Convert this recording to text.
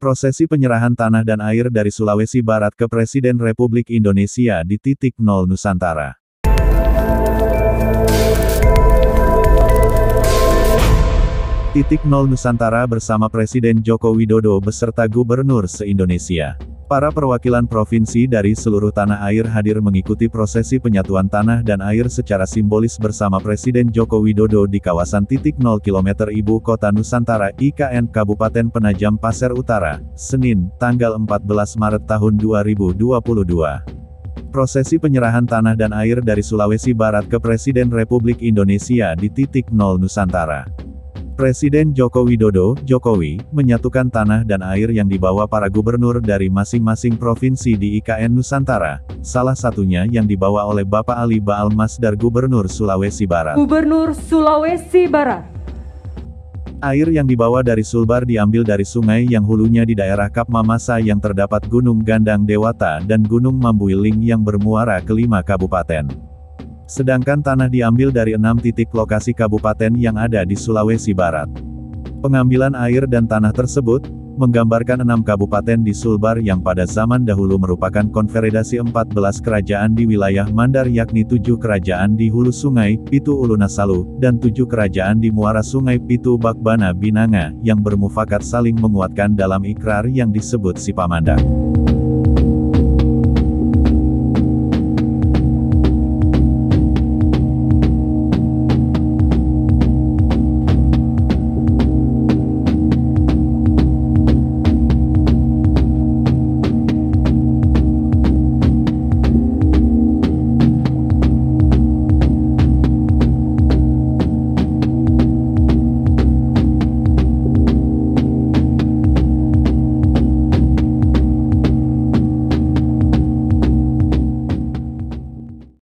Prosesi penyerahan tanah dan air dari Sulawesi Barat ke Presiden Republik Indonesia di Titik Nol Nusantara. Titik Nol Nusantara bersama Presiden Joko Widodo beserta Gubernur se-Indonesia. Para perwakilan provinsi dari seluruh tanah air hadir mengikuti prosesi penyatuan tanah dan air secara simbolis bersama Presiden Joko Widodo di kawasan Titik Nol Kilometer Ibu Kota Nusantara (IKN) Kabupaten Penajam Paser Utara, Senin, tanggal 14 Maret tahun 2022. Prosesi penyerahan tanah dan air dari Sulawesi Barat ke Presiden Republik Indonesia di Titik Nol Nusantara. Presiden Joko Widodo, Jokowi, menyatukan tanah dan air yang dibawa para gubernur dari masing-masing provinsi di IKN Nusantara, salah satunya yang dibawa oleh Bapak Ali Baal Masdar Gubernur Sulawesi Barat. Air yang dibawa dari Sulbar diambil dari sungai yang hulunya di daerah Kap Mamasa yang terdapat Gunung Gandang Dewata dan Gunung Mambuiling yang bermuara ke 5 kabupaten. Sedangkan tanah diambil dari 6 titik lokasi kabupaten yang ada di Sulawesi Barat. Pengambilan air dan tanah tersebut menggambarkan 6 kabupaten di Sulbar yang pada zaman dahulu merupakan konfederasi 14 kerajaan di wilayah Mandar, yakni 7 kerajaan di hulu sungai Pitu Ulunasalu, dan 7 kerajaan di muara sungai Pitu Bakbana Binanga, yang bermufakat saling menguatkan dalam ikrar yang disebut Sipamandaq.